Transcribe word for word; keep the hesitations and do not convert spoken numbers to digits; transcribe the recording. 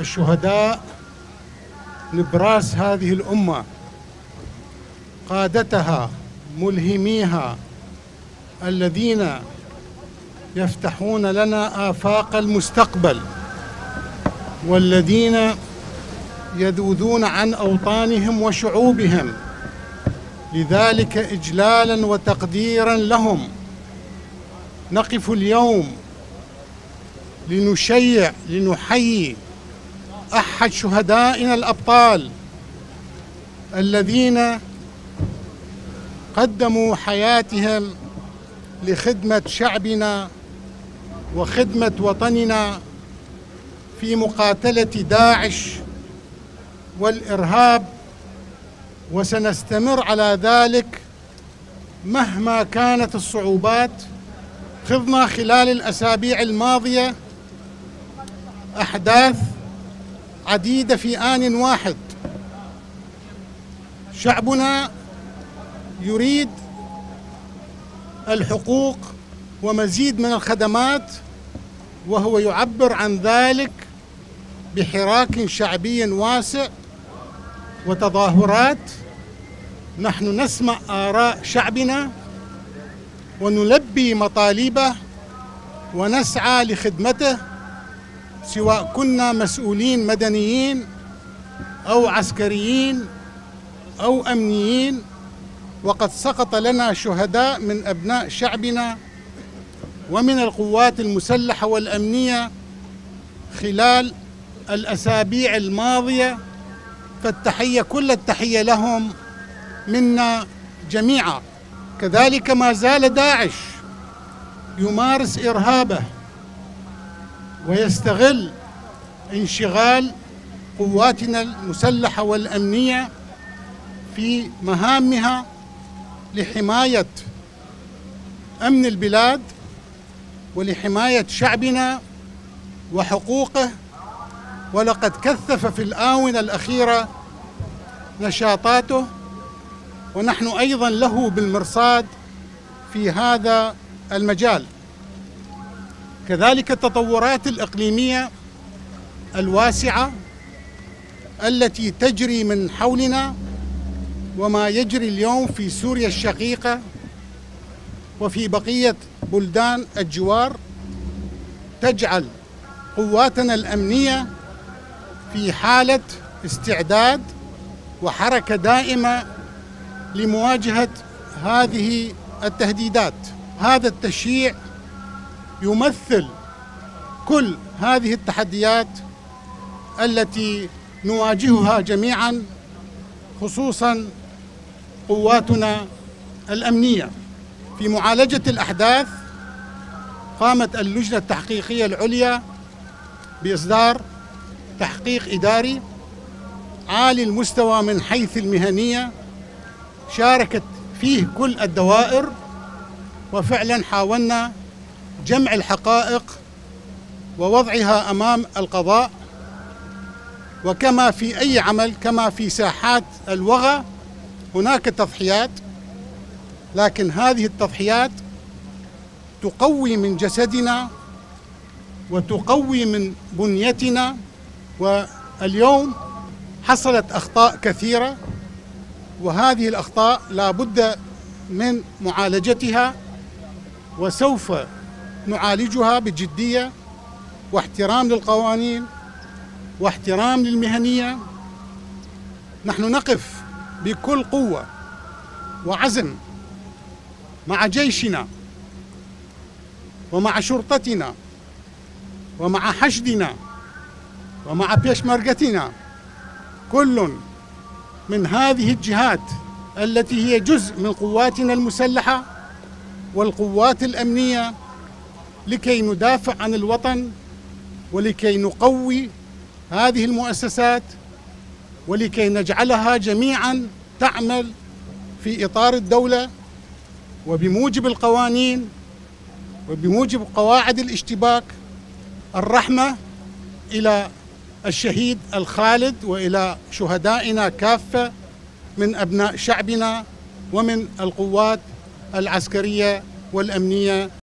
الشهداء لبراس هذه الأمة، قادتها ملهميها الذين يفتحون لنا آفاق المستقبل، والذين يذودون عن أوطانهم وشعوبهم. لذلك إجلالا وتقديرا لهم نقف اليوم لنشيع لنحيي أحد شهدائنا الأبطال الذين قدموا حياتهم لخدمة شعبنا وخدمة وطننا في مقاتلة داعش والإرهاب، وسنستمر على ذلك مهما كانت الصعوبات. خضنا خلال الأسابيع الماضية أحداث عديدة في آن واحد. شعبنا يريد الحقوق ومزيد من الخدمات، وهو يعبر عن ذلك بحراك شعبي واسع وتظاهرات. نحن نسمع آراء شعبنا ونلبي مطالبه ونسعى لخدمته، سواء كنا مسؤولين مدنيين أو عسكريين أو أمنيين. وقد سقط لنا شهداء من أبناء شعبنا ومن القوات المسلحة والأمنية خلال الأسابيع الماضية، فالتحية كل التحية لهم منا جميعا. كذلك ما زال داعش يمارس إرهابه ويستغل انشغال قواتنا المسلحة والأمنية في مهامها لحماية أمن البلاد ولحماية شعبنا وحقوقه. ولقد كثف في الآونة الأخيرة نشاطاته، ونحن أيضا له بالمرصاد في هذا المجال. كذلك التطورات الإقليمية الواسعة التي تجري من حولنا، وما يجري اليوم في سوريا الشقيقة وفي بقية بلدان الجوار، تجعل قواتنا الأمنية في حالة استعداد وحركة دائمة لمواجهة هذه التهديدات. هذا التشييع يمثل كل هذه التحديات التي نواجهها جميعا، خصوصا قواتنا الأمنية. في معالجة الأحداث قامت اللجنة التحقيقية العليا بإصدار تحقيق إداري عالي المستوى من حيث المهنية، شاركت فيه كل الدوائر، وفعلا حاولنا جمع الحقائق ووضعها أمام القضاء. وكما في أي عمل، كما في ساحات الوغى، هناك تضحيات، لكن هذه التضحيات تقوي من جسدنا وتقوي من بنيتنا. واليوم حصلت أخطاء كثيرة، وهذه الأخطاء لا بد من معالجتها، وسوف نعالجها بجدية واحترام للقوانين واحترام للمهنية. نحن نقف بكل قوة وعزم مع جيشنا ومع شرطتنا ومع حشدنا ومع بيشمركتنا، كل من هذه الجهات التي هي جزء من قواتنا المسلحة والقوات الأمنية، لكي ندافع عن الوطن ولكي نقوي هذه المؤسسات، ولكي نجعلها جميعا تعمل في إطار الدولة وبموجب القوانين وبموجب قواعد الاشتباك. الرحمة إلى الشهيد الخالد وإلى شهدائنا كافة من أبناء شعبنا ومن القوات العسكرية والأمنية.